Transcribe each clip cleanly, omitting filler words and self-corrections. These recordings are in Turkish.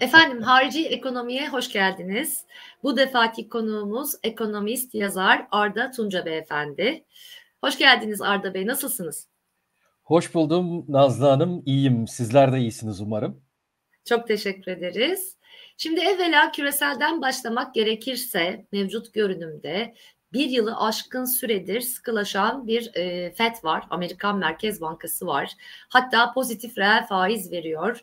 Efendim, harici ekonomiye hoş geldiniz. Bu defaki konuğumuz ekonomist, yazar Arda Tunca beyefendi. Hoş geldiniz Arda Bey, nasılsınız? Hoş buldum Nazlı Hanım, iyiyim. Sizler de iyisiniz umarım. Çok teşekkür ederiz. Şimdi evvela küreselden başlamak gerekirse mevcut görünümde bir yılı aşkın süredir sıkılaşan bir FED var. Amerikan Merkez Bankası var. Hatta pozitif reel faiz veriyor.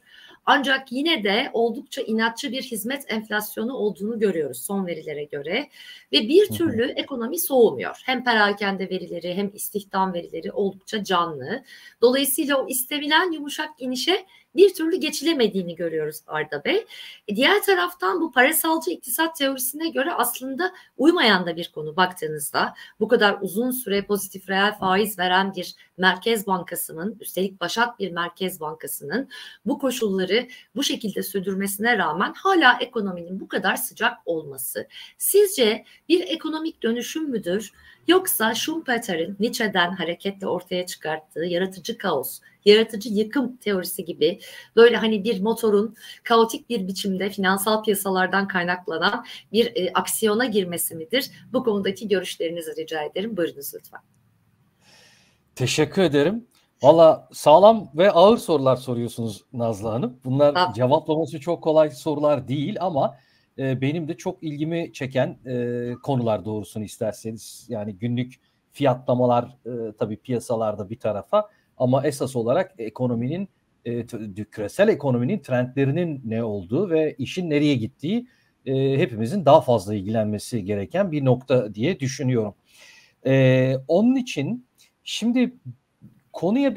Ancak yine de oldukça inatçı bir hizmet enflasyonu olduğunu görüyoruz son verilere göre. Ve bir türlü ekonomi soğumuyor. Hem perakende verileri hem istihdam verileri oldukça canlı. Dolayısıyla o istenilen yumuşak inişe bir türlü geçilemediğini görüyoruz Arda Bey. Diğer taraftan bu parasalcı iktisat teorisine göre aslında uymayan da bir konu baktığınızda. Bu kadar uzun süre pozitif reel faiz veren bir merkez bankasının, üstelik başat bir merkez bankasının bu koşulları bu şekilde sürdürmesine rağmen hala ekonominin bu kadar sıcak olması. Sizce bir ekonomik dönüşüm müdür? Yoksa Schumpeter'in Nietzsche'den hareketle ortaya çıkarttığı yaratıcı kaos, yaratıcı yıkım teorisi gibi böyle hani bir motorun kaotik bir biçimde finansal piyasalardan kaynaklanan bir aksiyona girmesi midir? Bu konudaki görüşlerinizi rica ederim. Buyurunuz lütfen. Teşekkür ederim. Valla sağlam ve ağır sorular soruyorsunuz Nazlı Hanım. Bunlar cevaplaması çok kolay sorular değil ama benim de çok ilgimi çeken konular doğrusunu isterseniz. Yani günlük fiyatlamalar tabii piyasalarda bir tarafa ama esas olarak ekonominin, küresel ekonominin trendlerinin ne olduğu ve işin nereye gittiği hepimizin daha fazla ilgilenmesi gereken bir nokta diye düşünüyorum. Onun için şimdi konuya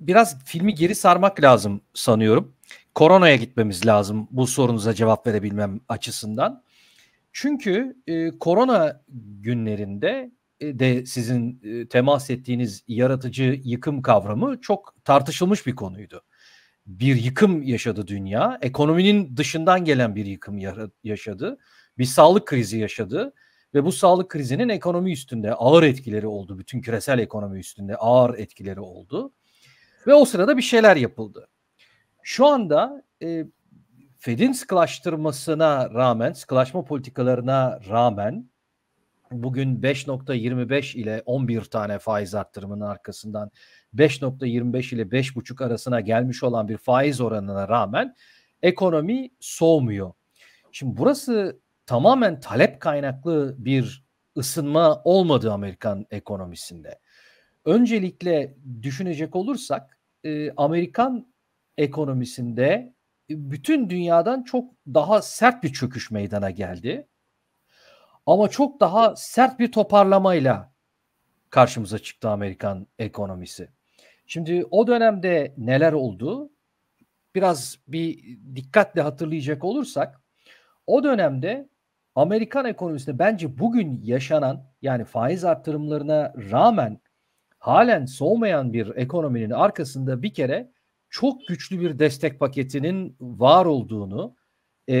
biraz filmi geri sarmak lazım sanıyorum. Koronaya gitmemiz lazım bu sorunuza cevap verebilmem açısından. Çünkü korona günlerinde de sizin temas ettiğiniz yaratıcı yıkım kavramı çok tartışılmış bir konuydu. Bir yıkım yaşadı dünya, ekonominin dışından gelen bir yıkım yaşadı, bir sağlık krizi yaşadı ve bu sağlık krizinin ekonomi üstünde ağır etkileri oldu, bütün küresel ekonomi üstünde ağır etkileri oldu ve o sırada bir şeyler yapıldı. Şu anda FED'in sıkılaştırmasına rağmen, sıkılaşma politikalarına rağmen bugün 5.25 ile 11 tane faiz arttırımının arkasından 5.25 ile 5.5 arasına gelmiş olan bir faiz oranına rağmen ekonomi soğumuyor. Şimdi burası tamamen talep kaynaklı bir ısınma olmadı Amerikan ekonomisinde. Öncelikle düşünecek olursak Amerikan ekonomisinde bütün dünyadan çok daha sert bir çöküş meydana geldi. Ama çok daha sert bir toparlamayla karşımıza çıktı Amerikan ekonomisi. Şimdi o dönemde neler oldu? Biraz bir dikkatle hatırlayacak olursak o dönemde Amerikan ekonomisinde bence bugün yaşanan, yani faiz artırımlarına rağmen halen soğumayan bir ekonominin arkasında bir kere çok güçlü bir destek paketinin var olduğunu,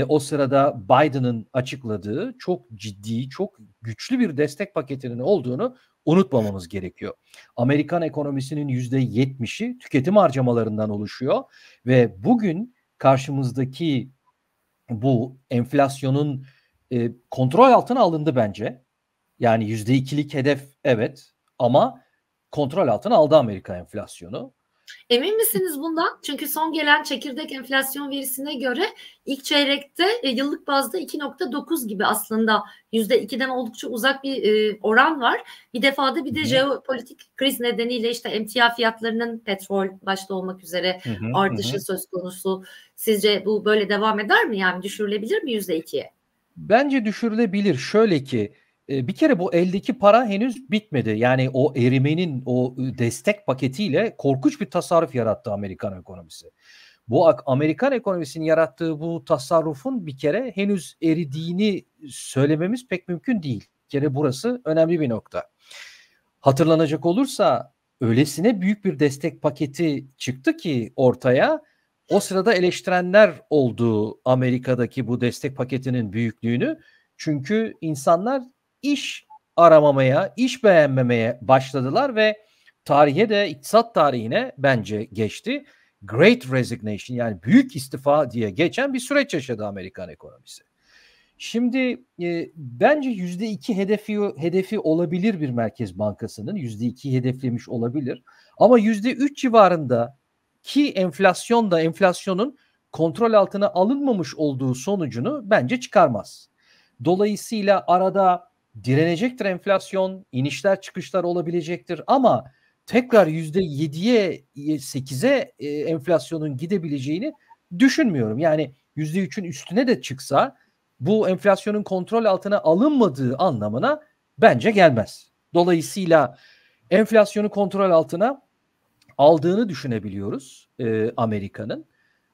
o sırada Biden'ın açıkladığı çok ciddi, çok güçlü bir destek paketinin olduğunu unutmamamız gerekiyor. Amerikan ekonomisinin %70'i tüketim harcamalarından oluşuyor ve bugün karşımızdaki bu enflasyonun kontrol altına alındı bence. Yani %2'lik hedef evet ama kontrol altına aldı Amerika enflasyonu. Emin misiniz bundan? Çünkü son gelen çekirdek enflasyon verisine göre ilk çeyrekte yıllık bazda 2.9 gibi aslında %2'den oldukça uzak bir oran var. Bir defada bir de jeopolitik kriz nedeniyle işte emtia fiyatlarının petrol başta olmak üzere artışı söz konusu. Sizce bu böyle devam eder mi? Yani düşürülebilir mi %2'ye? Bence düşürülebilir. Şöyle ki bir kere bu eldeki para henüz bitmedi. Yani o erimenin o destek paketiyle korkunç bir tasarruf yarattı Amerikan ekonomisi. Bu Amerikan ekonomisinin yarattığı bu tasarrufun bir kere henüz eridiğini söylememiz pek mümkün değil. Bir kere burası önemli bir nokta. Hatırlanacak olursa öylesine büyük bir destek paketi çıktı ki ortaya, o sırada eleştirenler oldu Amerika'daki bu destek paketinin büyüklüğünü. Çünkü insanlar iş aramamaya, iş beğenmemeye başladılar ve tarihe de, iktisat tarihine bence geçti. Great Resignation, yani büyük istifa diye geçen bir süreç yaşadı Amerikan ekonomisi. Şimdi bence %2 hedefi olabilir bir merkez bankasının. %2'yi hedeflemiş olabilir. Ama %3 civarında ki enflasyonun kontrol altına alınmamış olduğu sonucunu bence çıkarmaz. Dolayısıyla arada direnecektir enflasyon, inişler çıkışlar olabilecektir ama tekrar %7'ye 8'e enflasyonun gidebileceğini düşünmüyorum. Yani %3'ün üstüne de çıksa bu enflasyonun kontrol altına alınmadığı anlamına bence gelmez. Dolayısıyla enflasyonu kontrol altına aldığını düşünebiliyoruz Amerika'nın.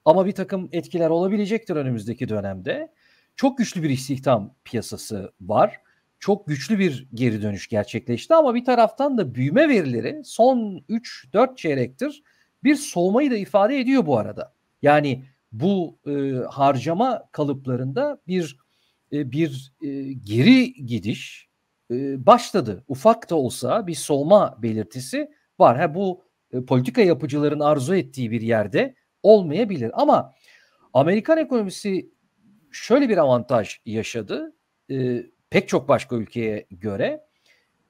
Ama bir takım etkiler olabilecektir önümüzdeki dönemde. Çok güçlü bir istihdam piyasası var. Çok güçlü bir geri dönüş gerçekleşti ama bir taraftan da büyüme verileri son 3-4 çeyrektir bir soğumayı da ifade ediyor bu arada. Yani bu harcama kalıplarında bir geri gidiş başladı. Ufak da olsa bir soğuma belirtisi var. Bu politika yapıcıların arzu ettiği bir yerde olmayabilir. Ama Amerikan ekonomisi şöyle bir avantaj yaşadı. Pek çok başka ülkeye göre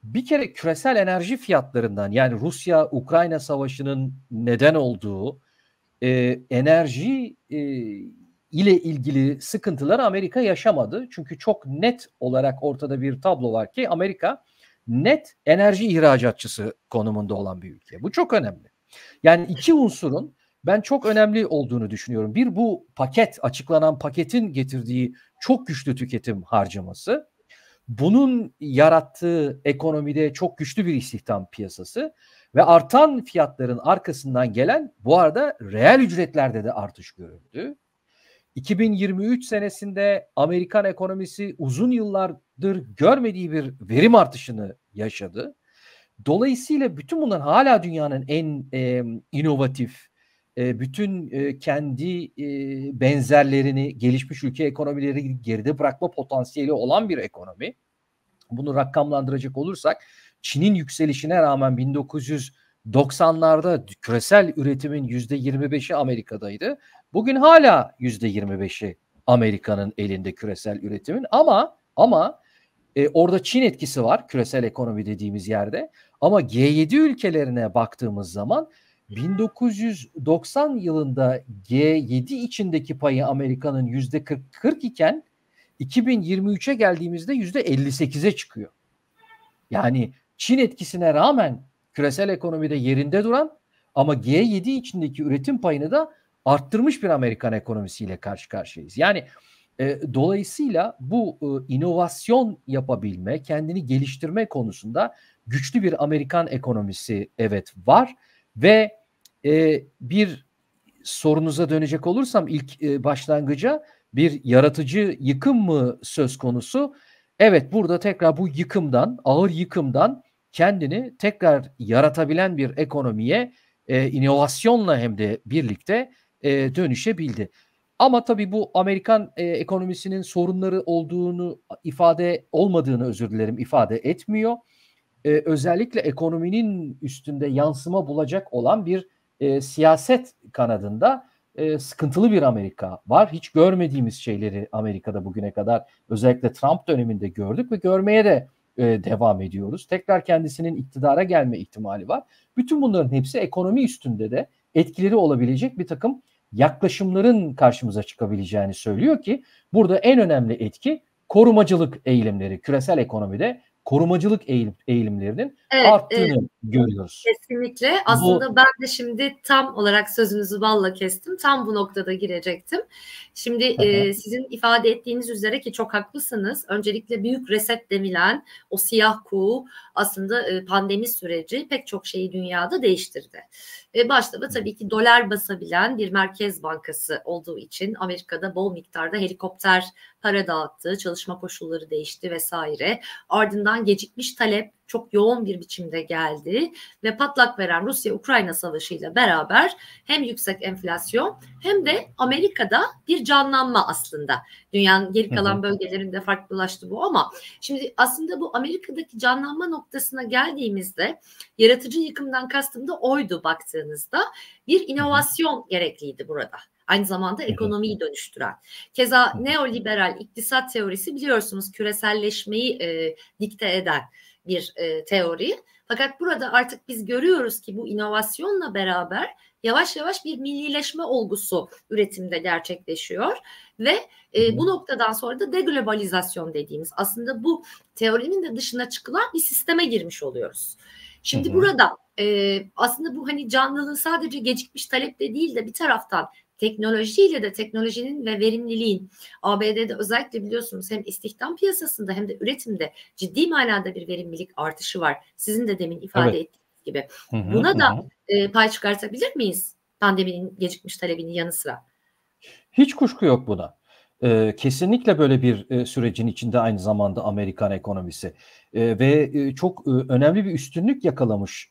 bir kere küresel enerji fiyatlarından, yani Rusya-Ukrayna savaşının neden olduğu enerji ile ilgili sıkıntıları Amerika yaşamadı. Çünkü çok net olarak ortada bir tablo var ki Amerika net enerji ihracatçısı konumunda olan bir ülke. Bu çok önemli. Yani iki unsurun ben çok önemli olduğunu düşünüyorum. Bir, bu paket, açıklanan paketin getirdiği çok güçlü tüketim harcaması. Bunun yarattığı ekonomide çok güçlü bir istihdam piyasası ve artan fiyatların arkasından gelen, bu arada reel ücretlerde de artış görüldü. 2023 senesinde Amerikan ekonomisi uzun yıllardır görmediği bir verim artışını yaşadı. Dolayısıyla bütün bunlar hala dünyanın en inovatif, bütün kendi benzerlerini, gelişmiş ülke ekonomileri geride bırakma potansiyeli olan bir ekonomi. Bunu rakamlandıracak olursak Çin'in yükselişine rağmen 1990'larda küresel üretimin %25'i Amerika'daydı. Bugün hala %25'i Amerika'nın elinde küresel üretimin, ama orada Çin etkisi var küresel ekonomi dediğimiz yerde. Ama G7 ülkelerine baktığımız zaman 1990 yılında G7 içindeki payı Amerika'nın %40 iken 2023'e geldiğimizde %58'e çıkıyor. Yani Çin etkisine rağmen küresel ekonomide yerinde duran ama G7 içindeki üretim payını da arttırmış bir Amerikan ekonomisiyle karşı karşıyayız. Yani dolayısıyla bu inovasyon yapabilme, kendini geliştirme konusunda güçlü bir Amerikan ekonomisi evet var. Ve bir sorunuza dönecek olursam ilk başlangıca, bir yaratıcı yıkım mı söz konusu? Evet, burada tekrar bu yıkımdan, ağır yıkımdan kendini tekrar yaratabilen bir ekonomiye inovasyonla hem de birlikte dönüşebildi. Ama tabii bu Amerikan ekonomisinin sorunları olduğunu ifade etmiyor. Özellikle ekonominin üstünde yansıma bulacak olan bir siyaset kanadında sıkıntılı bir Amerika var. Hiç görmediğimiz şeyleri Amerika'da bugüne kadar, özellikle Trump döneminde gördük ve görmeye de devam ediyoruz. Tekrar kendisinin iktidara gelme ihtimali var. Bütün bunların hepsi ekonomi üstünde de etkileri olabilecek bir takım yaklaşımların karşımıza çıkabileceğini söylüyor ki burada en önemli etki korumacılık eğilimleri, küresel ekonomide korumacılık eğilimlerinin arttığını görüyoruz. Kesinlikle. Aslında ben de şimdi tam olarak sözünüzü balla kestim. Tam bu noktada girecektim. Şimdi sizin ifade ettiğiniz üzere, ki çok haklısınız, öncelikle büyük reset denilen o siyah kuğu aslında pandemi süreci pek çok şeyi dünyada değiştirdi. Başta da tabii ki dolar basabilen bir merkez bankası olduğu için Amerika'da bol miktarda helikopter para dağıttı, çalışma koşulları değişti vesaire. Ardından gecikmiş talep, çok yoğun bir biçimde geldi ve patlak veren Rusya-Ukrayna savaşıyla beraber hem yüksek enflasyon hem de Amerika'da bir canlanma aslında. Dünyanın geri kalan bölgelerinde farklılaştı bu ama şimdi aslında bu Amerika'daki canlanma noktasına geldiğimizde yaratıcı yıkımdan kastım da oydu baktığınızda. Bir inovasyon gerekliydi burada. Aynı zamanda ekonomiyi dönüştüren. Keza neoliberal iktisat teorisi biliyorsunuz küreselleşmeyi dikte eden bir teori. Fakat burada artık biz görüyoruz ki bu inovasyonla beraber yavaş yavaş bir millileşme olgusu üretimde gerçekleşiyor ve bu noktadan sonra da deglobalizasyon dediğimiz aslında bu teorinin de dışına çıkılan bir sisteme girmiş oluyoruz. Şimdi burada aslında bu hani canlılığı sadece gecikmiş taleple değil de bir taraftan teknolojiyle de teknolojinin ve verimliliğin ABD'de özellikle biliyorsunuz hem istihdam piyasasında hem de üretimde ciddi manada bir verimlilik artışı var. Sizin de demin ifade ettiğiniz gibi. Buna da pay çıkartabilir miyiz pandeminin gecikmiş talebinin yanı sıra? Hiç kuşku yok buna. Kesinlikle böyle bir sürecin içinde aynı zamanda Amerikan ekonomisi ve çok önemli bir üstünlük yakalamış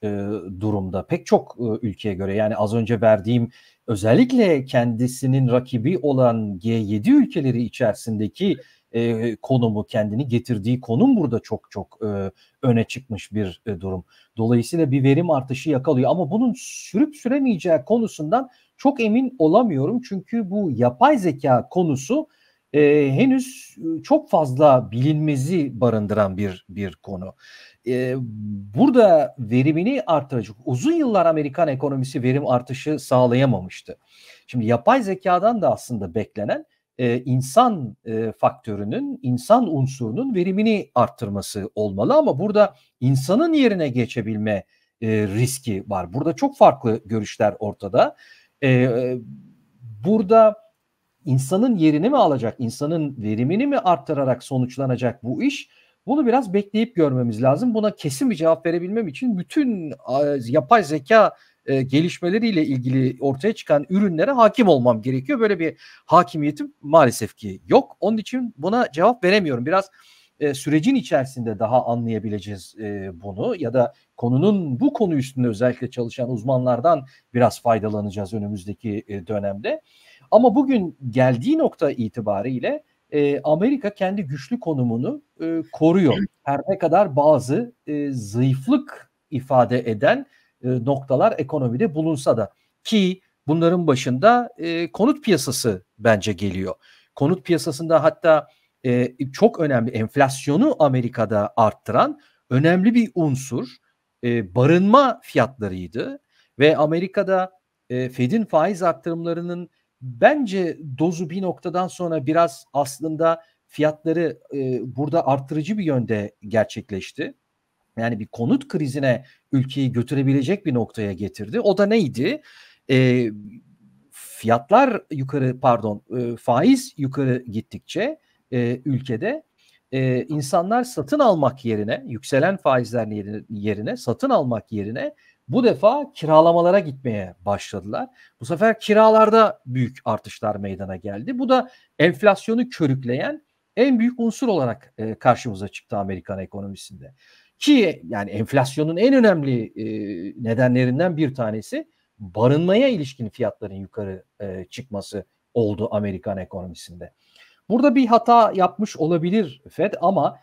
durumda pek çok ülkeye göre. Yani az önce verdiğim özellikle kendisinin rakibi olan G7 ülkeleri içerisindeki konumu, kendini getirdiği konum burada çok çok öne çıkmış bir durum. Dolayısıyla bir verim artışı yakalıyor ama bunun sürüp süremeyeceği konusundan çok emin olamıyorum çünkü bu yapay zeka konusu henüz çok fazla bilinmezi barındıran bir konu. Burada verimini artıracak. Uzun yıllar Amerikan ekonomisi verim artışı sağlayamamıştı. Şimdi yapay zekadan da aslında beklenen insan faktörünün, insan unsurunun verimini arttırması olmalı ama burada insanın yerine geçebilme riski var. Burada çok farklı görüşler ortada. Burada insanın yerini mi alacak, insanın verimini mi arttırarak sonuçlanacak bu iş? Bunu biraz bekleyip görmemiz lazım. Buna kesin bir cevap verebilmem için bütün yapay zeka gelişmeleriyle ilgili ortaya çıkan ürünlere hakim olmam gerekiyor. Böyle bir hakimiyetim maalesef ki yok. Onun için buna cevap veremiyorum. Biraz sürecin içerisinde daha anlayabileceğiz bunu ya da konunun bu konu üstünde özellikle çalışan uzmanlardan biraz faydalanacağız önümüzdeki dönemde. Ama bugün geldiği nokta itibariyle Amerika kendi güçlü konumunu koruyor. Her ne kadar bazı zayıflık ifade eden noktalar ekonomide bulunsa da ki bunların başında konut piyasası bence geliyor. Konut piyasasında hatta çok önemli enflasyonu Amerika'da arttıran önemli bir unsur barınma fiyatlarıydı ve Amerika'da FED'in faiz arttırımlarının bence dozu bir noktadan sonra biraz aslında fiyatları burada arttırıcı bir yönde gerçekleşti. Yani bir konut krizine ülkeyi götürebilecek bir noktaya getirdi. O da neydi? Fiyatlar yukarı faiz yukarı gittikçe ülkede insanlar satın almak yerine yükselen faizler yerine satın almak yerine bu defa kiralamalara gitmeye başladılar. Bu sefer kiralarda büyük artışlar meydana geldi. Bu da enflasyonu körükleyen en büyük unsur olarak karşımıza çıktı Amerikan ekonomisinde. Ki yani enflasyonun en önemli nedenlerinden bir tanesi barınmaya ilişkin fiyatların yukarı çıkması oldu Amerikan ekonomisinde. Burada bir hata yapmış olabilir FED ama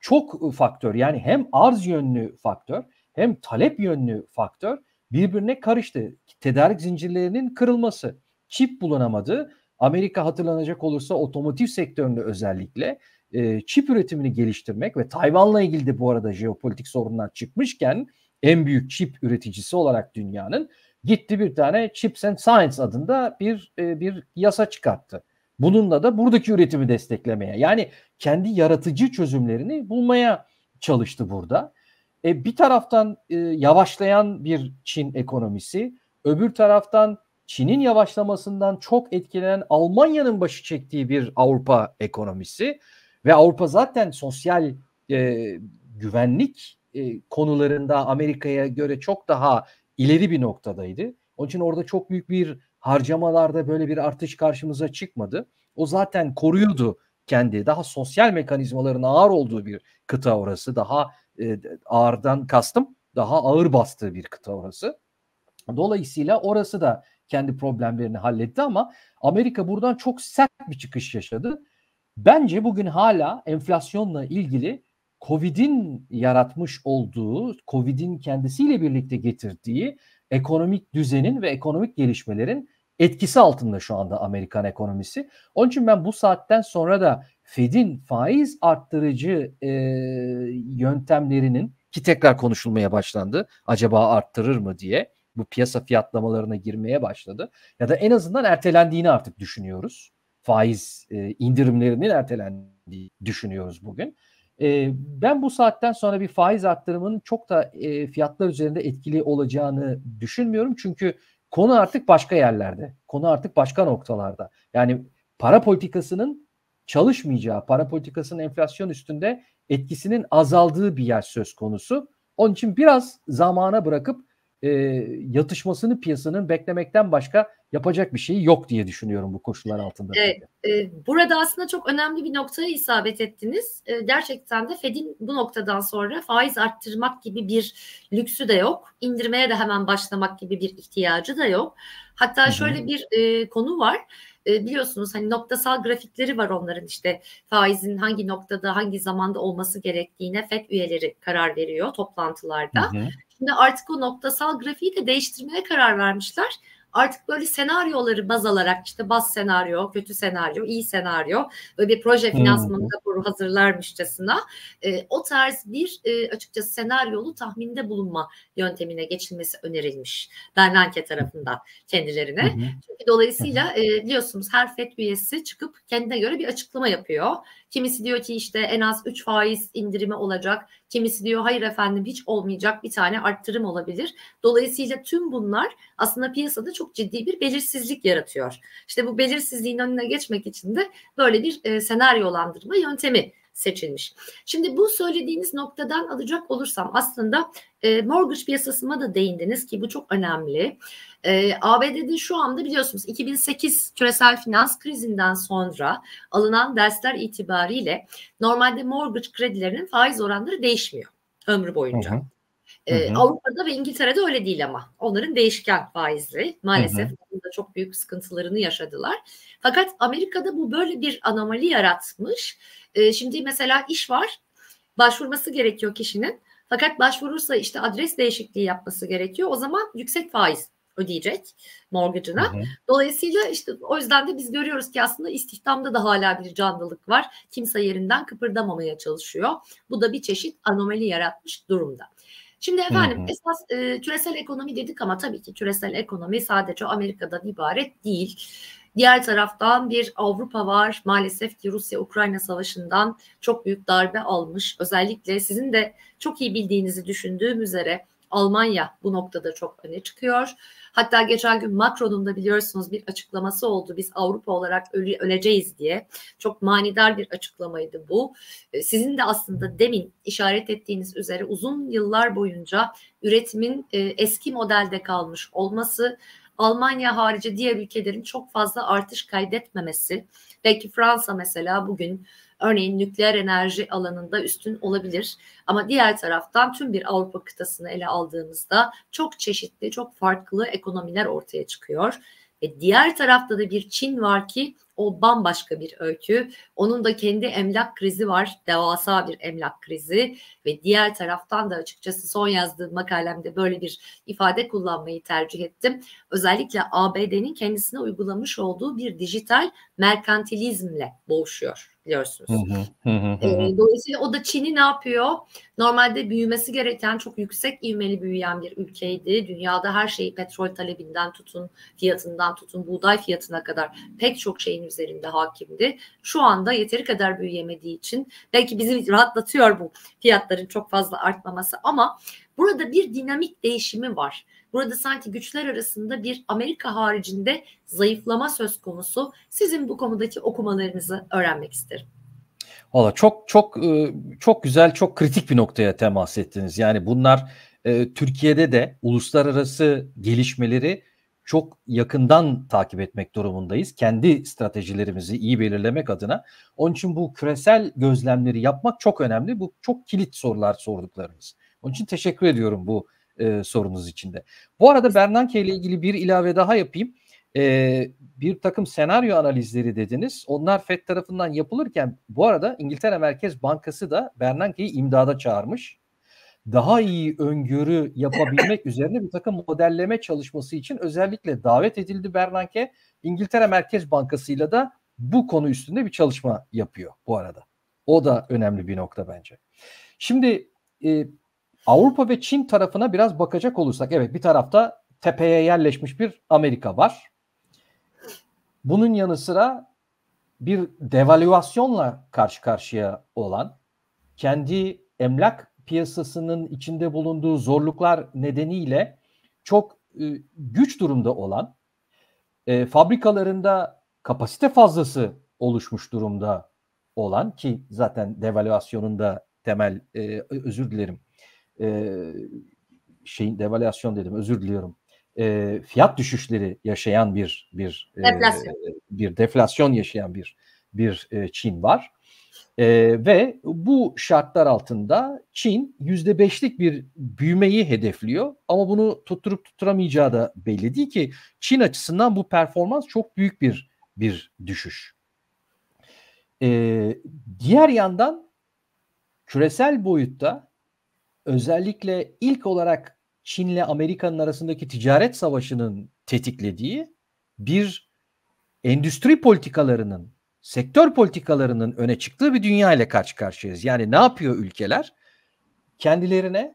çok faktör yani hem arz yönlü faktör hem talep yönlü faktör birbirine karıştı. Tedarik zincirlerinin kırılması, çip bulunamadı. Amerika hatırlanacak olursa otomotiv sektöründe özellikle çip üretimini geliştirmek ve Tayvan'la ilgili de bu arada jeopolitik sorunlar çıkmışken en büyük çip üreticisi olarak dünyanın gitti bir tane Chips and Science adında bir yasa çıkarttı. Bununla da buradaki üretimi desteklemeye yani kendi yaratıcı çözümlerini bulmaya çalıştı burada. Bir taraftan yavaşlayan bir Çin ekonomisi, öbür taraftan Çin'in yavaşlamasından çok etkilenen Almanya'nın başı çektiği bir Avrupa ekonomisi ve Avrupa zaten sosyal güvenlik konularında Amerika'ya göre çok daha ileri bir noktadaydı. Onun için orada çok büyük bir harcamalarda böyle bir artış karşımıza çıkmadı. O zaten koruyordu kendi daha sosyal mekanizmaların ağır olduğu bir kıta orası daha ağırdan kastım daha ağır bastığı bir kıta orası. Dolayısıyla orası da kendi problemlerini halletti ama Amerika buradan çok sert bir çıkış yaşadı. Bence bugün hala enflasyonla ilgili Covid'in yaratmış olduğu, Covid'in kendisiyle birlikte getirdiği ekonomik düzenin ve ekonomik gelişmelerin etkisi altında şu anda Amerikan ekonomisi. Onun için ben bu saatten sonra da FED'in faiz arttırıcı yöntemlerinin, ki tekrar konuşulmaya başlandı, acaba arttırır mı diye, bu piyasa fiyatlamalarına girmeye başladı. Ya da en azından ertelendiğini artık düşünüyoruz. Faiz indirimlerinin ertelendiğini düşünüyoruz bugün. Ben bu saatten sonra bir faiz arttırımının çok da fiyatlar üzerinde etkili olacağını düşünmüyorum. Çünkü konu artık başka yerlerde. Konu artık başka noktalarda. Yani para politikasının çalışmayacağı, para politikasının enflasyon üstünde etkisinin azaldığı bir yer söz konusu. Onun için biraz zamana bırakıp yatışmasını piyasanın beklemekten başka yapacak bir şey yok diye düşünüyorum bu koşullar altında. Burada aslında çok önemli bir noktaya isabet ettiniz. Gerçekten de FED'in bu noktadan sonra faiz arttırmak gibi bir lüksü de yok. İndirmeye de hemen başlamak gibi bir ihtiyacı da yok. Hatta şöyle bir konu var. Biliyorsunuz hani noktasal grafikleri var onların, işte faizin hangi noktada hangi zamanda olması gerektiğine FED üyeleri karar veriyor toplantılarda. Şimdi artık o noktasal grafiği de değiştirmeye karar vermişler. Artık böyle senaryoları baz alarak, işte baz senaryo, kötü senaryo, iyi senaryo, böyle bir proje finansmanı raporu hazırlarmışçasına o tarz bir açıkçası senaryolu tahminde bulunma yöntemine geçilmesi önerilmiş Bernanke tarafından kendilerine. Çünkü dolayısıyla biliyorsunuz her FED üyesi çıkıp kendine göre bir açıklama yapıyor. Kimisi diyor ki işte en az 3 faiz indirimi olacak. Kimisi diyor hayır efendim hiç olmayacak, bir tane arttırım olabilir. Dolayısıyla tüm bunlar aslında piyasada çok ciddi bir belirsizlik yaratıyor. İşte bu belirsizliğin önüne geçmek için de böyle bir senaryolandırma yöntemi seçilmiş. Şimdi bu söylediğiniz noktadan alacak olursam aslında mortgage piyasasına da değindiniz ki bu çok önemli. ABD'de şu anda biliyorsunuz 2008 küresel finans krizinden sonra alınan dersler itibariyle normalde mortgage kredilerinin faiz oranları değişmiyor ömrü boyunca. Avrupa'da ve İngiltere'de öyle değil ama onların değişken faizli maalesef burada çok büyük sıkıntılarını yaşadılar. Fakat Amerika'da bu böyle bir anomali yaratmış. Şimdi mesela iş var, başvurması gerekiyor kişinin, fakat başvurursa işte adres değişikliği yapması gerekiyor, o zaman yüksek faiz ödeyecek mortgage'ına. Dolayısıyla işte o yüzden de biz görüyoruz ki aslında istihdamda da hala bir canlılık var. Kimse yerinden kıpırdamamaya çalışıyor. Bu da bir çeşit anomali yaratmış durumda. Şimdi efendim esas küresel ekonomi dedik ama tabii ki küresel ekonomi sadece Amerika'dan ibaret değil. Diğer taraftan bir Avrupa var. Maalesef ki Rusya-Ukrayna savaşından çok büyük darbe almış. Özellikle sizin de çok iyi bildiğinizi düşündüğüm üzere Almanya bu noktada çok öne çıkıyor. Hatta geçen gün Macron'un da biliyorsunuz bir açıklaması oldu. Biz Avrupa olarak öleceğiz diye. Çok manidar bir açıklamaydı bu. Sizin de aslında demin işaret ettiğiniz üzere uzun yıllar boyunca üretimin eski modelde kalmış olması, Almanya harici diğer ülkelerin çok fazla artış kaydetmemesi, belki Fransa mesela bugün örneğin nükleer enerji alanında üstün olabilir ama diğer taraftan tüm bir Avrupa kıtasını ele aldığımızda çok çeşitli, çok farklı ekonomiler ortaya çıkıyor. Ve diğer tarafta da bir Çin var ki o bambaşka bir öykü. Onun da kendi emlak krizi var. Devasa bir emlak krizi. Ve diğer taraftan da açıkçası son yazdığım makalemde böyle bir ifade kullanmayı tercih ettim. Özellikle ABD'nin kendisine uygulamış olduğu bir dijital merkantilizmle boğuşuyor biliyorsunuz. Dolayısıyla o da Çin'i ne yapıyor? Normalde büyümesi gereken çok yüksek ivmeli büyüyen bir ülkeydi. Dünyada her şeyi petrol talebinden tutun, fiyatından tutun, buğday fiyatına kadar pek çok şeyin üzerinde hakimdi. Şu anda yeteri kadar büyüyemediği için belki bizi rahatlatıyor bu fiyatların çok fazla artmaması ama burada bir dinamik değişimi var. Burada sanki güçler arasında bir Amerika haricinde zayıflama söz konusu. Sizin bu konudaki okumalarınızı öğrenmek isterim. Valla çok güzel, çok kritik bir noktaya temas ettiniz. Yani bunlar Türkiye'de de uluslararası gelişmeleri çok yakından takip etmek durumundayız. Kendi stratejilerimizi iyi belirlemek adına. Onun için bu küresel gözlemleri yapmak çok önemli. Bu çok kilit sorular sorduklarımız. Onun için teşekkür ediyorum bu sorunuz için de. Bu arada Bernanke ile ilgili bir ilave daha yapayım. Bir takım senaryo analizleri dediniz. Onlar FED tarafından yapılırken bu arada İngiltere Merkez Bankası da Bernanke'yi imdada çağırmış. Daha iyi öngörü yapabilmek üzerine bir takım modelleme çalışması için özellikle davet edildi Bernanke. İngiltere Merkez Bankası'yla da bu konu üstünde bir çalışma yapıyor bu arada. O da önemli bir nokta bence. Şimdi Avrupa ve Çin tarafına biraz bakacak olursak, evet bir tarafta tepeye yerleşmiş bir Amerika var. Bunun yanı sıra bir devalüasyonla karşı karşıya olan, kendi emlak piyasasının içinde bulunduğu zorluklar nedeniyle çok güç durumda olan, fabrikalarında kapasite fazlası oluşmuş durumda olan, ki zaten devalüasyonun da temel fiyat düşüşleri yaşayan bir deflasyon yaşayan bir Çin var. Ve bu şartlar altında Çin %5'lik bir büyümeyi hedefliyor ama bunu tutturamayacağı da belli değil ki Çin açısından bu performans çok büyük bir düşüş. Diğer yandan küresel boyutta özellikle ilk olarak Çin'le Amerika'nın arasındaki ticaret savaşının tetiklediği bir endüstri politikalarının, sektör politikalarının öne çıktığı bir dünya ile karşı karşıyayız. Yani ne yapıyor ülkeler? Kendilerine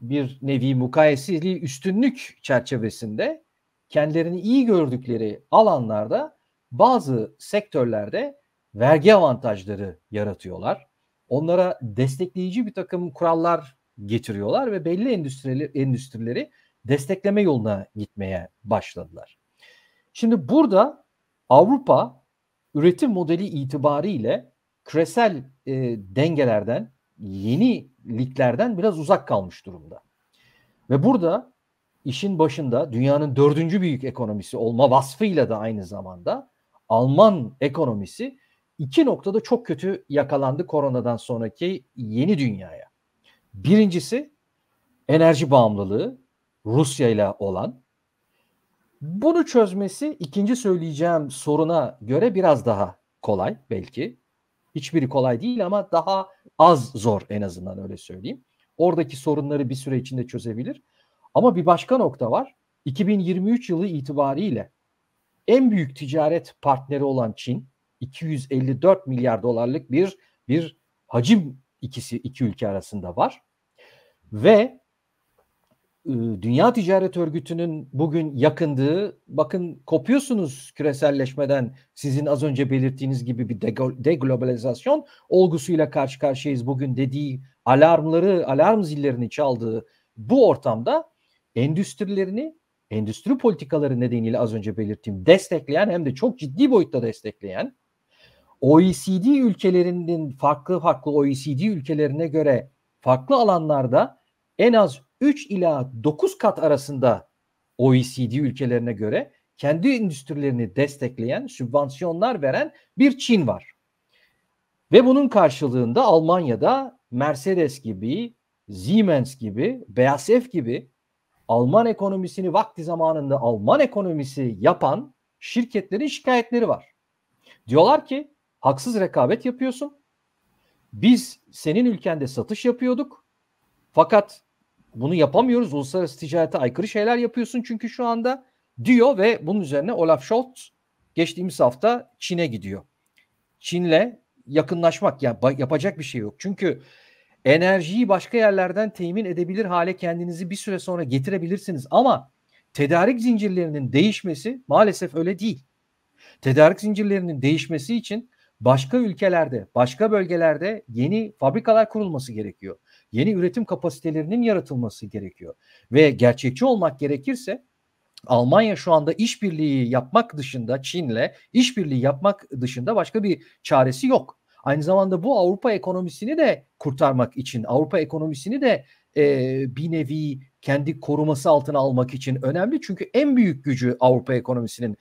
bir nevi mukayeseli üstünlük çerçevesinde kendilerini iyi gördükleri alanlarda bazı sektörlerde vergi avantajları yaratıyorlar. Onlara destekleyici bir takım kurallar getiriyorlar ve belli endüstrileri destekleme yoluna gitmeye başladılar. Şimdi burada Avrupa üretim modeli itibariyle küresel dengelerden, yeniliklerden biraz uzak kalmış durumda. Ve burada işin başında dünyanın 4. büyük ekonomisi olma vasfıyla da aynı zamanda Alman ekonomisi iki noktada çok kötü yakalandı koronadan sonraki yeni dünyaya. Birincisi enerji bağımlılığı Rusya ile olan. Bunu çözmesi ikinci söyleyeceğim soruna göre biraz daha kolay belki. Hiçbiri kolay değil ama daha az zor, en azından öyle söyleyeyim. Oradaki sorunları bir süre içinde çözebilir. Ama bir başka nokta var. 2023 yılı itibariyle en büyük ticaret partneri olan Çin 254 milyar dolarlık bir hacim iki ülke arasında var. Ve Dünya Ticaret Örgütü'nün bugün yakındığı, bakın kopuyorsunuz küreselleşmeden, sizin az önce belirttiğiniz gibi bir deglobalizasyon olgusuyla karşı karşıyayız bugün dediği alarm zillerini çaldığı bu ortamda endüstrilerini, endüstri politikaları nedeniyle az önce belirttiğim destekleyen, hem de çok ciddi boyutta destekleyen, OECD ülkelerinin farklı OECD ülkelerine göre farklı alanlarda en az 3 ila 9 kat arasında OECD ülkelerine göre kendi endüstrilerini destekleyen, sübvansiyonlar veren bir Çin var. Ve bunun karşılığında Almanya'da Mercedes gibi, Siemens gibi, BASF gibi Alman ekonomisini vakti zamanında Alman ekonomisi yapan şirketlerin şikayetleri var. Diyorlar ki haksız rekabet yapıyorsun. Biz senin ülkende satış yapıyorduk. Fakat bunu yapamıyoruz. Uluslararası ticarete aykırı şeyler yapıyorsun çünkü şu anda diyor ve bunun üzerine Olaf Scholz geçtiğimiz hafta Çin'e gidiyor. Çin'le yakınlaşmak, yani yapacak bir şey yok. Çünkü enerjiyi başka yerlerden temin edebilir hale kendinizi bir süre sonra getirebilirsiniz ama tedarik zincirlerinin değişmesi maalesef öyle değil. Tedarik zincirlerinin değişmesi için başka ülkelerde, başka bölgelerde yeni fabrikalar kurulması gerekiyor. Yeni üretim kapasitelerinin yaratılması gerekiyor. Ve gerçekçi olmak gerekirse Almanya şu anda işbirliği yapmak dışında, Çin'le işbirliği yapmak dışında başka bir çaresi yok. Aynı zamanda bu Avrupa ekonomisini de kurtarmak için, Avrupa ekonomisini de bir nevi kendi koruması altına almak için önemli. Çünkü en büyük gücü Avrupa ekonomisinin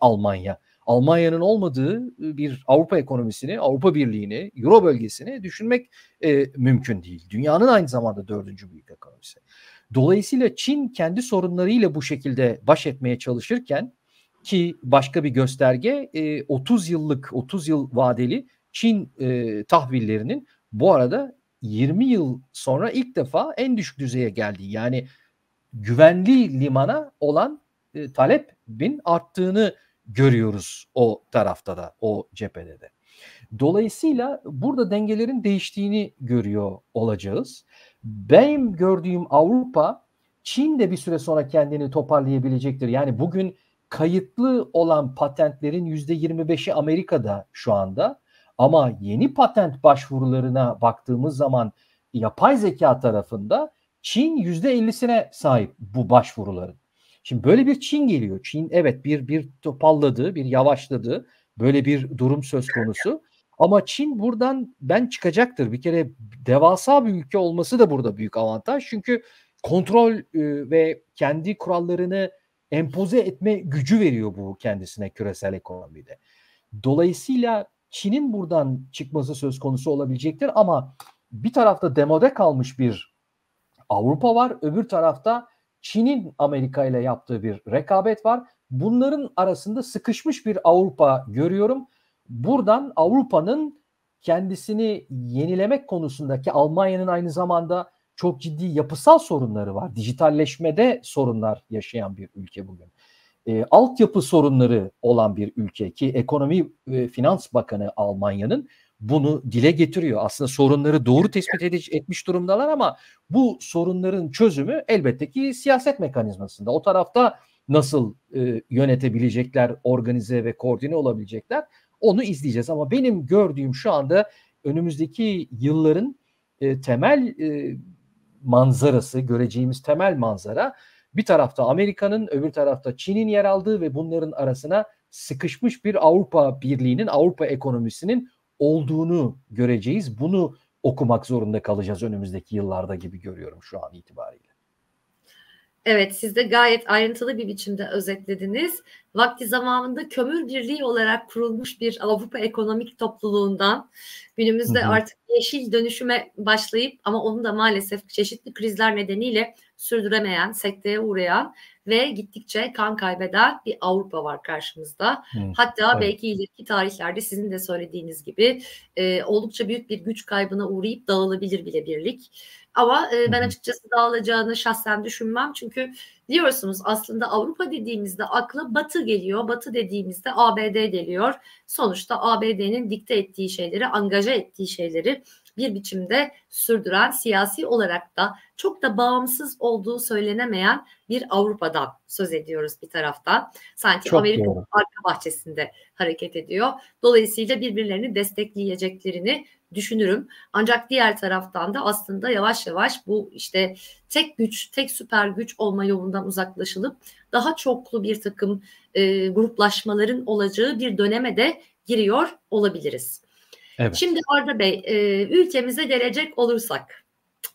Almanya. Almanya'nın olmadığı bir Avrupa ekonomisini, Avrupa Birliği'ni, Euro bölgesini düşünmek mümkün değil. Dünyanın aynı zamanda 4. büyük ekonomisi. Dolayısıyla Çin kendi sorunlarıyla bu şekilde baş etmeye çalışırken, ki başka bir gösterge 30 yıl vadeli Çin tahvillerinin bu arada 20 yıl sonra ilk defa en düşük düzeye geldiği, yani güvenli limana olan talepin arttığını görüyoruz o tarafta da, o cephede de. Dolayısıyla burada dengelerin değiştiğini görüyor olacağız. Benim gördüğüm Avrupa, Çin de bir süre sonra kendini toparlayabilecektir. Yani bugün kayıtlı olan patentlerin %25'i Amerika'da şu anda, ama yeni patent başvurularına baktığımız zaman yapay zeka tarafında Çin %50'sine sahip bu başvuruların. Şimdi böyle bir Çin geliyor. Çin evet bir topalladı, bir yavaşladı. Böyle bir durum söz konusu. Ama Çin buradan çıkacaktır. Bir kere devasa bir ülke olması da burada büyük avantaj. Çünkü kontrol ve kendi kurallarını empoze etme gücü veriyor bu kendisine küresel ekonomide. Dolayısıyla Çin'in buradan çıkması söz konusu olabilecektir. Ama bir tarafta demode kalmış bir Avrupa var. Öbür tarafta Çin'in Amerika ile yaptığı bir rekabet var. Bunların arasında sıkışmış bir Avrupa görüyorum. Buradan Avrupa'nın kendisini yenilemek konusundaki, Almanya'nın aynı zamanda çok ciddi yapısal sorunları var. Dijitalleşmede sorunlar yaşayan bir ülke bugün. Altyapı sorunları olan bir ülke ki Ekonomi ve Finans Bakanı Almanya'nın bunu dile getiriyor. Aslında sorunları doğru tespit etmiş durumdalar ama bu sorunların çözümü elbette ki siyaset mekanizmasında. O tarafta nasıl yönetebilecekler, organize ve koordine olabilecekler, onu izleyeceğiz. Ama benim gördüğüm şu anda önümüzdeki yılların temel manzarası, göreceğimiz temel manzara, bir tarafta Amerika'nın, öbür tarafta Çin'in yer aldığı ve bunların arasına sıkışmış bir Avrupa Birliği'nin, Avrupa ekonomisinin olduğunu göreceğiz. Bunu okumak zorunda kalacağız önümüzdeki yıllarda gibi görüyorum şu an itibariyle. Evet, siz de gayet ayrıntılı bir biçimde özetlediniz. Vakti zamanında kömür birliği olarak kurulmuş bir Avrupa Ekonomik Topluluğundan günümüzde artık yeşil dönüşüme başlayıp ama onu da maalesef çeşitli krizler nedeniyle sürdüremeyen, sekteye uğrayan ve gittikçe kan kaybeden bir Avrupa var karşımızda. Hatta belki ileriki tarihlerde sizin de söylediğiniz gibi oldukça büyük bir güç kaybına uğrayıp dağılabilir bile birlik. Ama ben açıkçası dağılacağını şahsen düşünmem. Çünkü diyorsunuz aslında Avrupa dediğimizde akla Batı geliyor. Batı dediğimizde ABD geliyor. Sonuçta ABD'nin dikte ettiği şeyleri, angaja ettiği şeyleri bir biçimde sürdüren, siyasi olarak da çok da bağımsız olduğu söylenemeyen bir Avrupa'dan söz ediyoruz bir taraftan. Sanki Amerika'nın arka bahçesinde hareket ediyor. Dolayısıyla birbirlerini destekleyeceklerini düşünürüm. Ancak diğer taraftan da aslında yavaş yavaş bu işte tek güç, tek süper güç olma yolundan uzaklaşılıp daha çoklu bir takım gruplaşmaların olacağı bir döneme de giriyor olabiliriz. Evet. Şimdi Arda Bey, ülkemize gelecek olursak,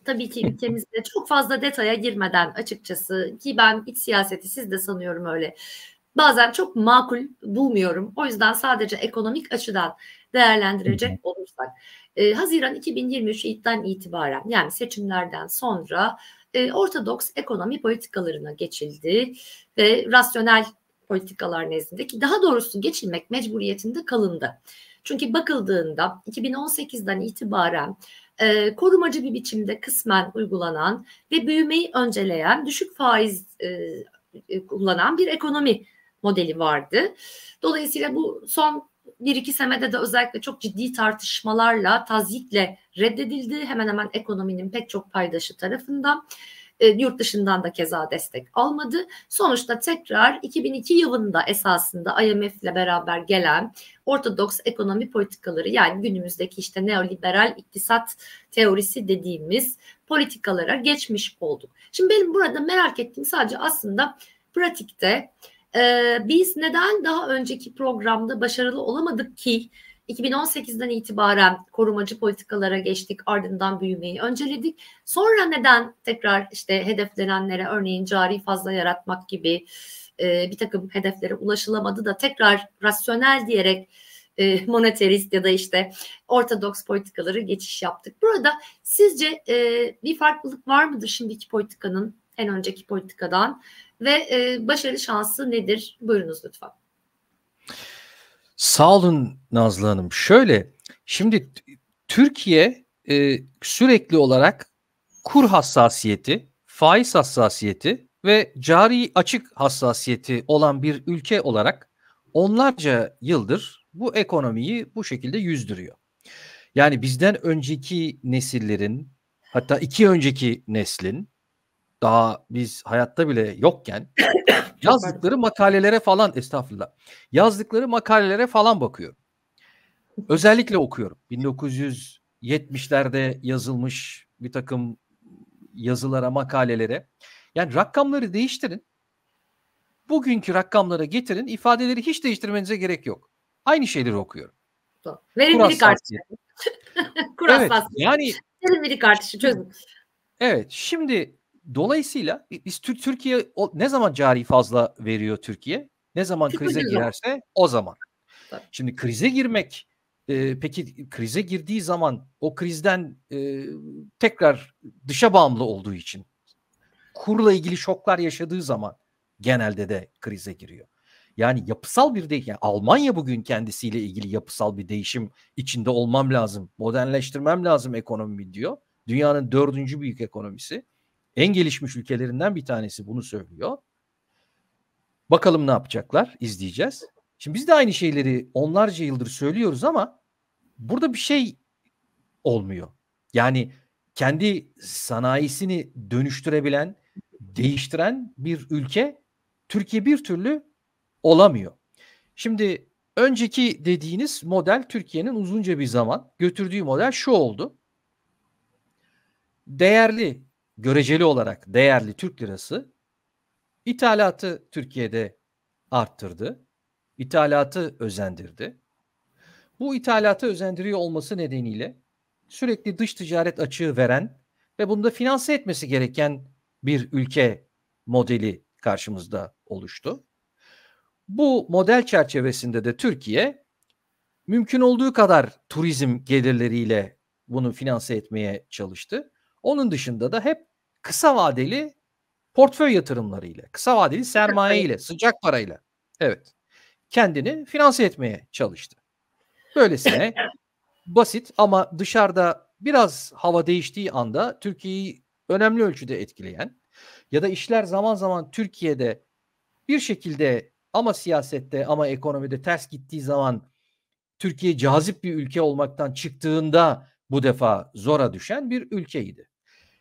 tabii ki ülkemizde çok fazla detaya girmeden açıkçası, ki ben iç siyaseti siz de sanıyorum öyle bazen çok makul bulmuyorum. O yüzden sadece ekonomik açıdan değerlendirecek olursak, Haziran 2023'ten itibaren, yani seçimlerden sonra ortodoks ekonomi politikalarına geçildi ve rasyonel politikalar nezdindeki, daha doğrusu geçilmek mecburiyetinde kalındı. Çünkü bakıldığında 2018'den itibaren korumacı bir biçimde kısmen uygulanan ve büyümeyi önceleyen, düşük faiz kullanan bir ekonomi modeli vardı. Dolayısıyla bu son 1-2 senede de özellikle çok ciddi tartışmalarla, tazyikle reddedildi. Hemen hemen ekonominin pek çok paydaşı tarafından. Yurt dışından da keza destek almadı. Sonuçta tekrar 2002 yılında esasında IMF ile beraber gelen ortodoks ekonomi politikaları, yani günümüzdeki işte neoliberal iktisat teorisi dediğimiz politikalara geçmiş olduk. Şimdi benim burada merak ettiğim sadece aslında pratikte biz neden daha önceki programda başarılı olamadık ki 2018'den itibaren korumacı politikalara geçtik, ardından büyümeyi önceledik. Sonra neden tekrar işte hedeflenenlere, örneğin cari fazla yaratmak gibi bir takım hedeflere ulaşılamadı da tekrar rasyonel diyerek monetarist ya da işte ortodoks politikaları geçiş yaptık. Burada sizce bir farklılık var mıdır şimdiki politikanın en önceki politikadan ve başarı şansı nedir? Buyurunuz lütfen. Sağ olun Nazlı Hanım. Şöyle, şimdi Türkiye sürekli olarak kur hassasiyeti, faiz hassasiyeti ve cari açık hassasiyeti olan bir ülke olarak onlarca yıldır bu ekonomiyi bu şekilde yüzdürüyor. Yani bizden önceki nesillerin, hatta iki önceki neslin, daha biz hayatta bile yokken yazdıkları makalelere falan, estağfurullah, yazdıkları makalelere falan bakıyorum. Özellikle okuyorum. 1970'lerde yazılmış bir takım yazılara, makalelere. Yani rakamları değiştirin. Bugünkü rakamlara getirin. İfadeleri hiç değiştirmenize gerek yok. Aynı şeyleri okuyorum. Verimlilik artışı. Evet, yani verimlilik artışı çözün. Evet, şimdi dolayısıyla biz Türkiye ne zaman cari fazla veriyor Türkiye? Ne zaman krize girerse o zaman. Tabii. Şimdi krize girmek, peki krize girdiği zaman o krizden tekrar dışa bağımlı olduğu için kurla ilgili şoklar yaşadığı zaman genelde de krize giriyor. Yani yapısal bir değişim, yani Almanya bugün kendisiyle ilgili yapısal bir değişim içinde olmam lazım, modernleştirmem lazım ekonomimi diyor. Dünyanın 4. büyük ekonomisi. En gelişmiş ülkelerinden bir tanesi bunu söylüyor. Bakalım ne yapacaklar, izleyeceğiz. Şimdi biz de aynı şeyleri onlarca yıldır söylüyoruz ama burada bir şey olmuyor. Yani kendi sanayisini dönüştürebilen, değiştiren bir ülke Türkiye bir türlü olamıyor. Şimdi önceki dediğiniz model Türkiye'nin uzunca bir zaman götürdüğü model şu oldu. Değerli, göreceli olarak değerli Türk lirası ithalatı Türkiye'de arttırdı. İthalatı özendirdi. Bu ithalatı özendiriyor olması nedeniyle sürekli dış ticaret açığı veren ve bunu da finanse etmesi gereken bir ülke modeli karşımızda oluştu. Bu model çerçevesinde de Türkiye mümkün olduğu kadar turizm gelirleriyle bunu finanse etmeye çalıştı. Onun dışında da hep kısa vadeli portföy yatırımlarıyla, kısa vadeli sermayeyle, sıcak parayla, evet, kendini finanse etmeye çalıştı. Böylesine basit ama dışarıda biraz hava değiştiği anda Türkiye'yi önemli ölçüde etkileyen ya da işler zaman zaman Türkiye'de bir şekilde ama siyasette ama ekonomide ters gittiği zaman Türkiye cazip bir ülke olmaktan çıktığında bu defa zora düşen bir ülkeydi.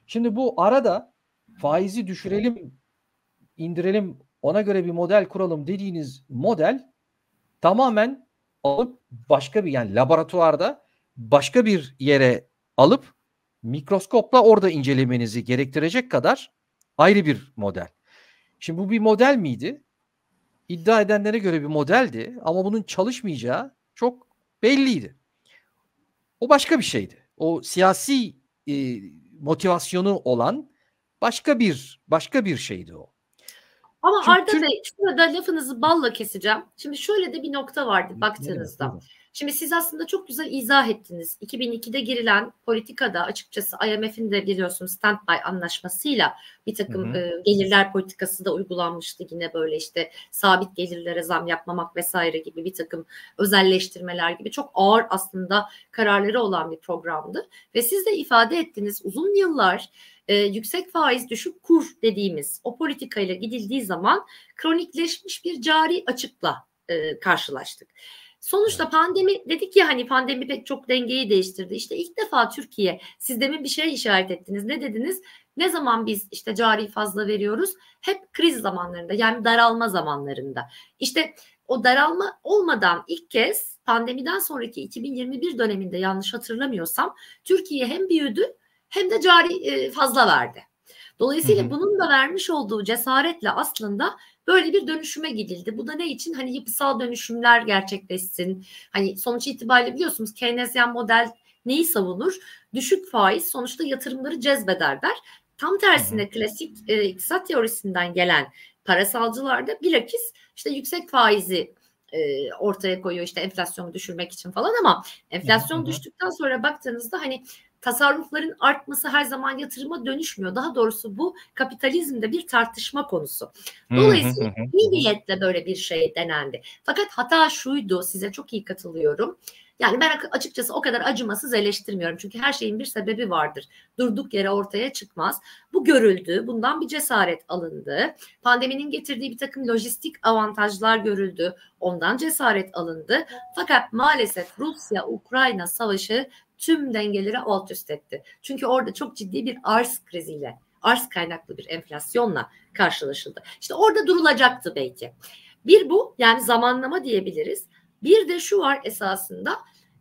Şimdi bu arada faizi düşürelim, indirelim, ona göre bir model kuralım dediğiniz model tamamen alıp başka bir, yani laboratuvarda başka bir yere alıp mikroskopla orada incelemenizi gerektirecek kadar ayrı bir model. Şimdi bu bir model miydi? İddia edenlere göre bir modeldi ama bunun çalışmayacağı çok belliydi. O başka bir şeydi. O siyasi motivasyonu olan başka bir şeydi o. Ama çünkü Arda Bey, şurada lafınızı balla keseceğim. Şimdi şöyle de bir nokta vardı baktığınızda. Evet, evet. Şimdi siz aslında çok güzel izah ettiniz. 2002'de girilen politikada açıkçası IMF'in de biliyorsunuz standby anlaşmasıyla bir takım gelirler politikası da uygulanmıştı. Yine böyle işte sabit gelirlere zam yapmamak vesaire gibi bir takım özelleştirmeler gibi çok ağır aslında kararları olan bir programdı. Ve siz de ifade ettiniz, uzun yıllar yüksek faiz düşük kur dediğimiz o politikayla gidildiği zaman kronikleşmiş bir cari açıkla karşılaştık. Sonuçta pandemi dedik ya, hani pandemi pek çok dengeyi değiştirdi. İşte ilk defa Türkiye, siz demin bir şey işaret ettiniz. Ne dediniz? Ne zaman biz işte cari fazla veriyoruz? Hep kriz zamanlarında, yani daralma zamanlarında. İşte o daralma olmadan ilk kez pandemiden sonraki 2021 döneminde, yanlış hatırlamıyorsam, Türkiye hem büyüdü hem de cari fazla verdi. Dolayısıyla bunun da vermiş olduğu cesaretle aslında böyle bir dönüşüme gidildi. Bu da ne için? Hani yapısal dönüşümler gerçekleşsin. Hani sonuç itibariyle biliyorsunuz Keynesyen model neyi savunur? Düşük faiz sonuçta yatırımları cezbeder der. Tam tersine klasik iktisat teorisinden gelen parasalcılarda bilakis işte yüksek faizi ortaya koyuyor işte enflasyonu düşürmek için falan, ama enflasyon düştükten sonra baktığınızda hani tasarrufların artması her zaman yatırıma dönüşmüyor. Daha doğrusu bu kapitalizmde bir tartışma konusu. Dolayısıyla iyi niyetle böyle bir şey denendi. Fakat hata şuydu, size çok iyi katılıyorum. Yani ben açıkçası o kadar acımasız eleştirmiyorum. Çünkü her şeyin bir sebebi vardır. Durduk yere ortaya çıkmaz. Bu görüldü. Bundan bir cesaret alındı. Pandeminin getirdiği bir takım lojistik avantajlar görüldü. Ondan cesaret alındı. Fakat maalesef Rusya-Ukrayna savaşı tüm dengeleri alt üst etti. Çünkü orada çok ciddi bir arz kriziyle, arz kaynaklı bir enflasyonla karşılaşıldı. İşte orada durulacaktı belki. Bir bu, yani zamanlama diyebiliriz. Bir de şu var esasında,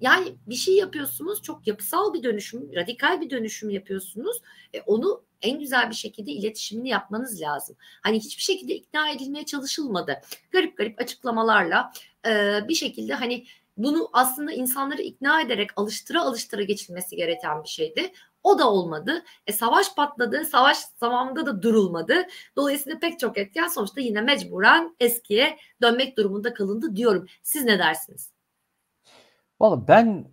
yani bir şey yapıyorsunuz, çok yapısal bir dönüşüm, radikal bir dönüşüm yapıyorsunuz. Onu en güzel bir şekilde iletişimini yapmanız lazım. Hani hiçbir şekilde ikna edilmeye çalışılmadı. Garip garip açıklamalarla bir şekilde hani bunu aslında insanları ikna ederek alıştıra alıştıra geçilmesi gereken bir şeydi. O da olmadı. Savaş patladı. Savaş zamanında da durulmadı. Dolayısıyla pek çok etken sonuçta yine mecburen eskiye dönmek durumunda kalındı diyorum. Siz ne dersiniz? Vallahi ben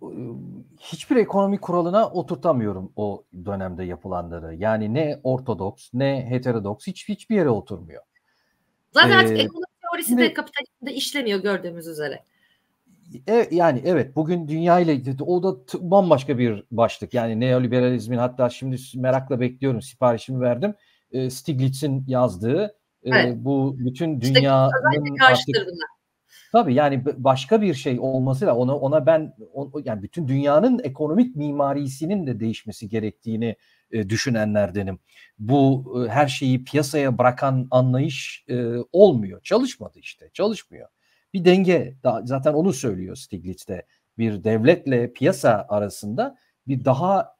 hiçbir ekonomi kuralına oturtamıyorum o dönemde yapılanları. Yani ne ortodoks ne heterodoks hiçbir yere oturmuyor. Zaten ekonomi teorisi de kapitalizmde işlemiyor gördüğümüz üzere. Yani evet, bugün dünya ile o da bambaşka bir başlık. Yani neoliberalizmin, hatta şimdi merakla bekliyorum, siparişimi verdim. Stiglitz'in yazdığı evet. Bu bütün dünyanın artık, tabii yani başka bir şey olmasıyla ona ben yani bütün dünyanın ekonomik mimarisinin de değişmesi gerektiğini düşünenlerdenim. Bu her şeyi piyasaya bırakan anlayış olmuyor. Çalışmadı işte. Çalışmıyor. Bir denge, zaten onu söylüyor Stiglitz'te, bir devletle piyasa arasında bir daha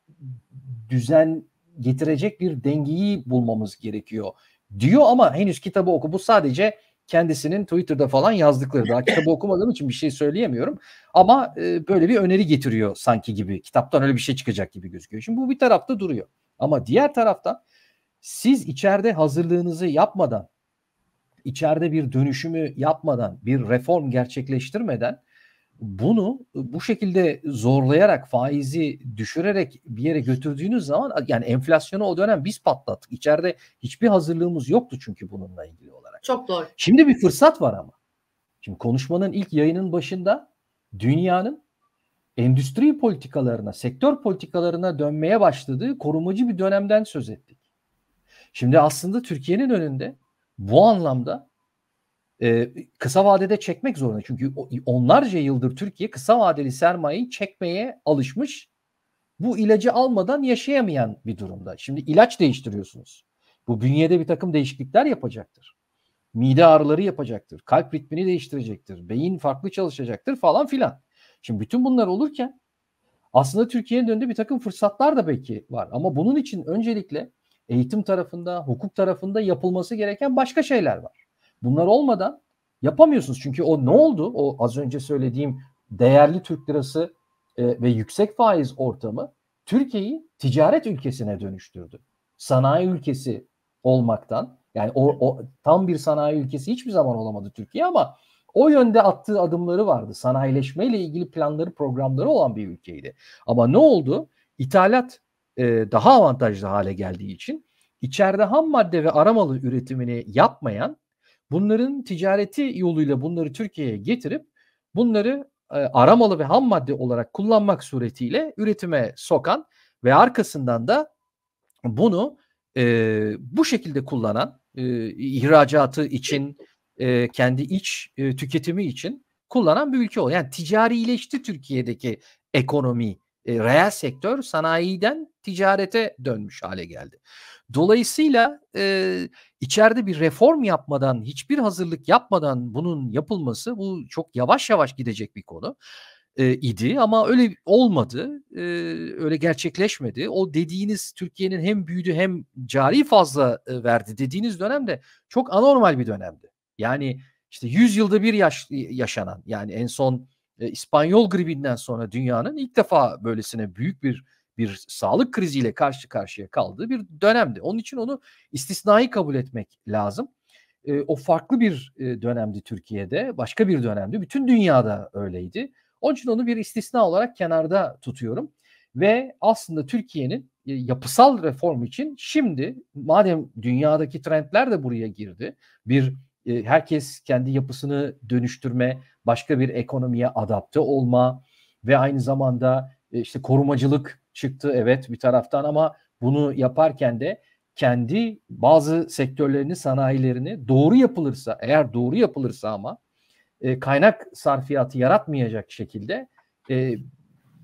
düzen getirecek bir dengeyi bulmamız gerekiyor diyor, ama henüz kitabı oku. Bu sadece kendisinin Twitter'da falan yazdıkları. Daha kitabı okumadığım için bir şey söyleyemiyorum. Ama böyle bir öneri getiriyor sanki gibi. Kitaptan öyle bir şey çıkacak gibi gözüküyor. Şimdi bu bir tarafta duruyor. Ama diğer taraftan siz içeride hazırlığınızı yapmadan, İçeride bir dönüşümü yapmadan, bir reform gerçekleştirmeden bunu bu şekilde zorlayarak, faizi düşürerek bir yere götürdüğünüz zaman, yani enflasyonu o dönem biz patlattık. İçeride hiçbir hazırlığımız yoktu çünkü bununla ilgili olarak. Çok doğru. Şimdi bir fırsat var ama. Şimdi konuşmanın ilk yayının başında dünyanın endüstri politikalarına, sektör politikalarına dönmeye başladığı korumacı bir dönemden söz ettik. Şimdi aslında Türkiye'nin önünde bu anlamda kısa vadede çekmek zorunda. Çünkü onlarca yıldır Türkiye kısa vadeli sermayeyi çekmeye alışmış. Bu ilacı almadan yaşayamayan bir durumda. Şimdi ilaç değiştiriyorsunuz. Bu bünyede bir takım değişiklikler yapacaktır. Mide ağrıları yapacaktır. Kalp ritmini değiştirecektir. Beyin farklı çalışacaktır falan filan. Şimdi bütün bunlar olurken aslında Türkiye'nin önünde bir takım fırsatlar da belki var. Ama bunun için öncelikle eğitim tarafında, hukuk tarafında yapılması gereken başka şeyler var. Bunlar olmadan yapamıyorsunuz. Çünkü o ne oldu? O az önce söylediğim değerli Türk lirası ve yüksek faiz ortamı Türkiye'yi ticaret ülkesine dönüştürdü. Sanayi ülkesi olmaktan, yani o tam bir sanayi ülkesi hiçbir zaman olamadı Türkiye, ama o yönde attığı adımları vardı. Sanayileşmeyle ilgili planları, programları olan bir ülkeydi. Ama ne oldu? İthalat daha avantajlı hale geldiği için içeride ham madde ve aramalı üretimini yapmayan, bunların ticareti yoluyla bunları Türkiye'ye getirip bunları aramalı ve ham madde olarak kullanmak suretiyle üretime sokan ve arkasından da bunu bu şekilde kullanan, ihracatı için, kendi iç tüketimi için kullanan bir ülke oldu. Yani ticarileşti Türkiye'deki ekonomi. Reel sektör sanayiden ticarete dönmüş hale geldi. Dolayısıyla içeride bir reform yapmadan, hiçbir hazırlık yapmadan bunun yapılması, bu çok yavaş yavaş gidecek bir konu. idi ama öyle olmadı, öyle gerçekleşmedi. O dediğiniz Türkiye'nin hem büyüdü hem cari fazla verdi dediğiniz dönemde çok anormal bir dönemdi. Yani işte 100 yılda bir yaşanan, yani en son İspanyol gribinden sonra dünyanın ilk defa böylesine büyük bir sağlık kriziyle karşı karşıya kaldığı bir dönemdi. Onun için onu istisnai kabul etmek lazım. O farklı bir dönemdi Türkiye'de, başka bir dönemdi. Bütün dünyada öyleydi. Onun için onu bir istisna olarak kenarda tutuyorum. Ve aslında Türkiye'nin yapısal reform için şimdi, madem dünyadaki trendler de buraya girdi, bir herkes kendi yapısını dönüştürme, başka bir ekonomiye adapte olma ve aynı zamanda işte korumacılık çıktı evet bir taraftan, ama bunu yaparken de kendi bazı sektörlerini, sanayilerini doğru yapılırsa, eğer doğru yapılırsa ama kaynak sarfiyatı yaratmayacak şekilde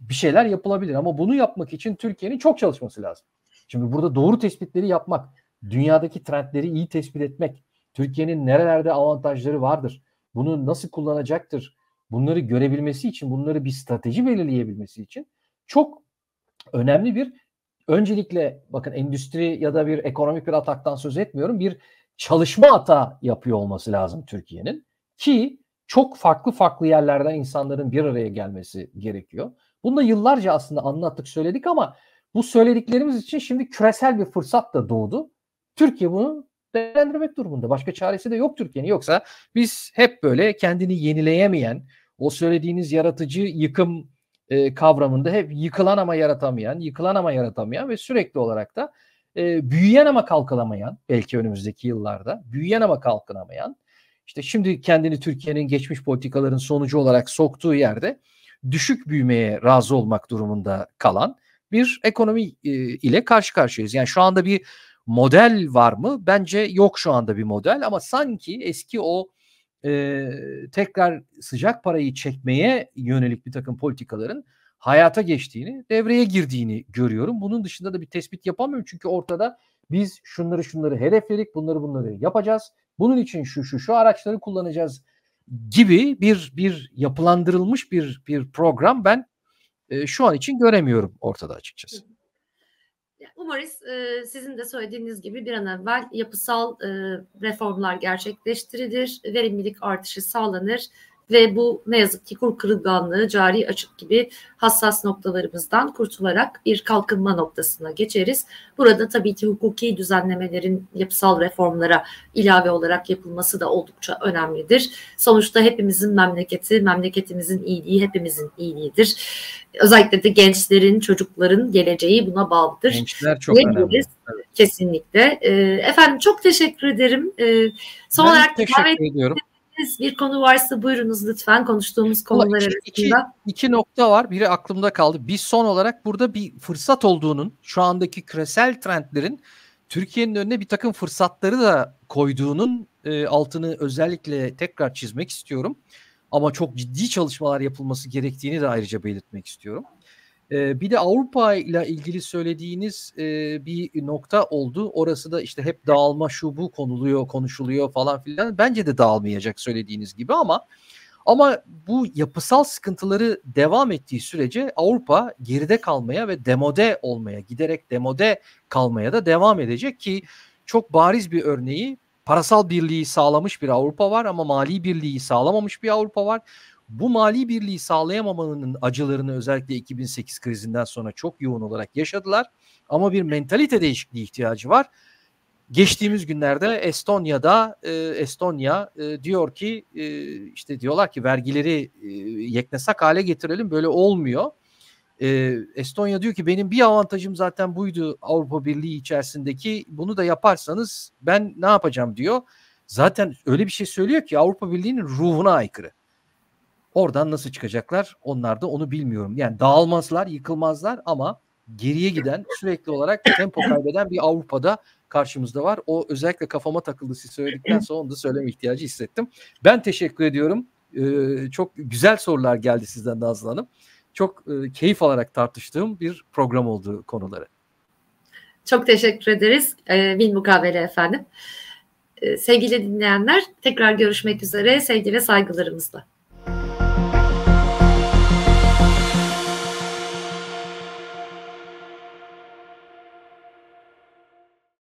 bir şeyler yapılabilir. Ama bunu yapmak için Türkiye'nin çok çalışması lazım. Şimdi burada doğru tespitleri yapmak, dünyadaki trendleri iyi tespit etmek, Türkiye'nin nerelerde avantajları vardır, bunu nasıl kullanacaktır, bunları görebilmesi için, bunları bir strateji belirleyebilmesi için çok önemli bir, öncelikle bakın endüstri ya da bir ekonomik bir ataktan söz etmiyorum, bir çalışma atağı yapıyor olması lazım Türkiye'nin ki çok farklı yerlerden insanların bir araya gelmesi gerekiyor. Bunu da yıllarca aslında anlattık, söyledik ama bu söylediklerimiz için şimdi küresel bir fırsat da doğdu. Türkiye bunu değerlendirmek durumunda. Başka çaresi de yok Türkiye'nin. Yoksa biz hep böyle kendini yenileyemeyen, o söylediğiniz yaratıcı yıkım kavramında hep yıkılan ama yaratamayan ve sürekli olarak da büyüyen ama kalkınamayan, belki önümüzdeki yıllarda büyüyen ama kalkınamayan, işte şimdi kendini Türkiye'nin geçmiş politikaların sonucu olarak soktuğu yerde düşük büyümeye razı olmak durumunda kalan bir ekonomi ile karşı karşıyayız. Yani şu anda bir model var mı? Bence yok şu anda bir model, ama sanki eski o tekrar sıcak parayı çekmeye yönelik bir takım politikaların hayata geçtiğini, devreye girdiğini görüyorum. Bunun dışında da bir tespit yapamıyorum. Çünkü ortada biz şunları hedefledik, bunları yapacağız, bunun için şu araçları kullanacağız gibi bir yapılandırılmış bir program ben şu an için göremiyorum ortada açıkçası. Umarız sizin de söylediğiniz gibi bir an evvel yapısal reformlar gerçekleştirilir, verimlilik artışı sağlanır ve bu ne yazık ki kur kırılganlığı, cari açık gibi hassas noktalarımızdan kurtularak bir kalkınma noktasına geçeriz. Burada tabii ki hukuki düzenlemelerin yapısal reformlara ilave olarak yapılması da oldukça önemlidir. Sonuçta hepimizin memleketi, memleketimizin iyiliği hepimizin iyiliğidir. Özellikle de gençlerin, çocukların geleceği buna bağlıdır. Gençler çok önemli. Kesinlikle. Efendim çok teşekkür ederim. Son olarak teşekkür ediyorum. Bir konu varsa buyurunuz lütfen, konuştuğumuz konular arasında. İki nokta var. Biri aklımda kaldı. Bir son olarak burada bir fırsat olduğunun, şu andaki küresel trendlerin Türkiye'nin önüne bir takım fırsatları da koyduğunun altını özellikle tekrar çizmek istiyorum. Ama çok ciddi çalışmalar yapılması gerektiğini de ayrıca belirtmek istiyorum. Bir de Avrupa ile ilgili söylediğiniz bir nokta oldu. Orası da işte hep dağılma, şu bu konuluyor, konuşuluyor falan filan. Bence de dağılmayacak söylediğiniz gibi, ama bu yapısal sıkıntıları devam ettiği sürece Avrupa geride kalmaya ve demode olmaya, giderek demode kalmaya da devam edecek ki çok bariz bir örneği, parasal birliği sağlamış bir Avrupa var ama mali birliği sağlamamış bir Avrupa var. Bu mali birliği sağlayamamanın acılarını özellikle 2008 krizinden sonra çok yoğun olarak yaşadılar. Ama bir mentalite değişikliği ihtiyacı var. Geçtiğimiz günlerde Estonya diyor ki işte diyorlar ki vergileri yeknesak hale getirelim, böyle olmuyor. Estonya diyor ki benim bir avantajım zaten buydu Avrupa Birliği içerisindeki, bunu da yaparsanız ben ne yapacağım diyor. Zaten öyle bir şey söylüyor ki Avrupa Birliği'nin ruhuna aykırı. Oradan nasıl çıkacaklar? Onlar da onu bilmiyorum. Yani dağılmazlar, yıkılmazlar ama geriye giden, sürekli olarak tempo kaybeden bir Avrupa'da karşımızda var. O özellikle kafama takıldı siz söyledikten sonra, onu da söyleme ihtiyacı hissettim. Ben teşekkür ediyorum. Çok güzel sorular geldi sizden Nazlı Hanım. Çok keyif alarak tartıştığım bir program oldu konuları. Çok teşekkür ederiz. Bilmukabele efendim. Sevgili dinleyenler, tekrar görüşmek üzere. Sevgi ve saygılarımızla.